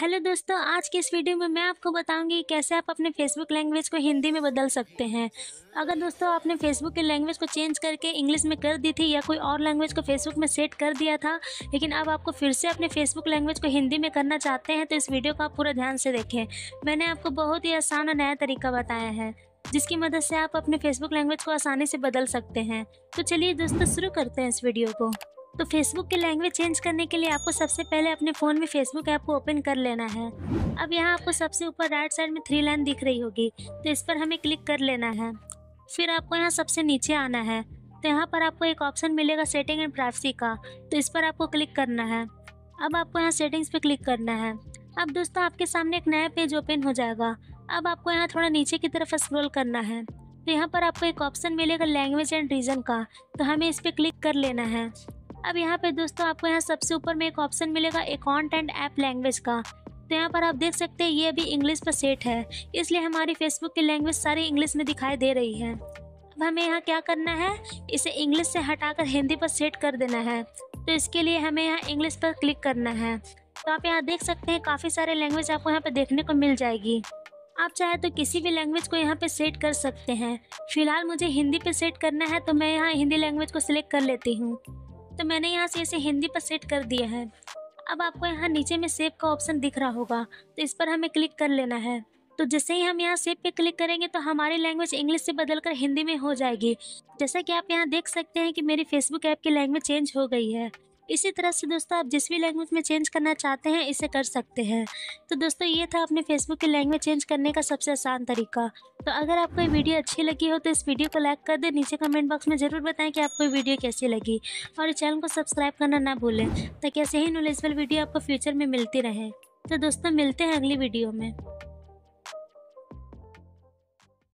Hello दोस्तों, आज के इस वीडियो में मैं आपको बताऊंगी कैसे आप अपने फेसबुक लैंग्वेज को हिंदी में बदल सकते हैं। अगर दोस्तों आपने फेसबुक की लैंग्वेज को चेंज करके इंग्लिश में कर दी थी या कोई और लैंग्वेज को फेसबुक में सेट कर दिया था, लेकिन अब आपको फिर से अपने फेसबुक लैंग्वेज को हिंदी में करना चाहते हैं तो इस वीडियो को आप पूरा ध्यान से देखें। मैंने आपको बहुत ही आसान और नया तरीका बताया है जिसकी मदद से आप अपने फेसबुक लैंग्वेज को आसानी से बदल सकते हैं। तो चलिए दोस्तों शुरू करते हैं इस वीडियो को। तो फेसबुक की लैंग्वेज चेंज करने के लिए आपको सबसे पहले अपने फ़ोन में फेसबुक ऐप को ओपन कर लेना है। अब यहाँ आपको सबसे ऊपर राइट साइड में 3 लाइन दिख रही होगी, तो इस पर हमें क्लिक कर लेना है। फिर आपको यहाँ सबसे नीचे आना है, तो यहाँ पर आपको एक ऑप्शन मिलेगा सेटिंग एंड प्राइवेसी का, तो इस पर आपको क्लिक करना है। अब आपको यहाँ सेटिंग्स पर क्लिक करना है। अब दोस्तों आपके सामने एक नया पेज ओपन हो जाएगा। अब आपको यहाँ थोड़ा नीचे की तरफ स्क्रॉल करना है, तो यहाँ पर आपको एक ऑप्शन मिलेगा लैंग्वेज एंड रीजन का, तो हमें इस पर क्लिक कर लेना है। अब यहाँ पे दोस्तों आपको यहाँ सबसे ऊपर में एक ऑप्शन मिलेगा अकाउंट एंड ऐप लैंग्वेज का, तो यहाँ पर आप देख सकते हैं ये अभी इंग्लिश पर सेट है, इसलिए हमारी फेसबुक की लैंग्वेज सारी इंग्लिश में दिखाई दे रही है। अब हमें यहाँ क्या करना है, इसे इंग्लिश से हटाकर हिंदी पर सेट कर देना है, तो इसके लिए हमें यहाँ इंग्लिश पर क्लिक करना है। तो आप यहाँ देख सकते हैं काफ़ी सारे लैंग्वेज आपको यहाँ पर देखने को मिल जाएगी। आप चाहे तो किसी भी लैंग्वेज को यहाँ पे सेट कर सकते हैं। फिलहाल मुझे हिंदी पे सेट करना है, तो मैं यहाँ हिंदी लैंग्वेज को सिलेक्ट कर लेती हूँ। तो मैंने यहाँ से इसे हिंदी पर सेट कर दिया है। अब आपको यहाँ नीचे में सेव का ऑप्शन दिख रहा होगा, तो इस पर हमें क्लिक कर लेना है। तो जैसे ही हम यहाँ सेव पे क्लिक करेंगे तो हमारी लैंग्वेज इंग्लिश से बदलकर हिंदी में हो जाएगी। जैसा कि आप यहाँ देख सकते हैं कि मेरी फेसबुक ऐप की लैंग्वेज चेंज हो गई है। इसी तरह से दोस्तों आप जिस भी लैंग्वेज में चेंज करना चाहते हैं इसे कर सकते हैं। तो दोस्तों ये था अपने फेसबुक की लैंग्वेज चेंज करने का सबसे आसान तरीका। तो अगर आपको ये वीडियो अच्छी लगी हो तो इस वीडियो को लाइक कर दें। नीचे कमेंट बॉक्स में ज़रूर बताएं कि आपको ये वीडियो कैसी लगी और चैनल को सब्सक्राइब करना ना भूलें ताकि ऐसे ही नॉलेजफुल वीडियो आपको फ्यूचर में मिलती रहे। तो दोस्तों मिलते हैं अगली वीडियो में।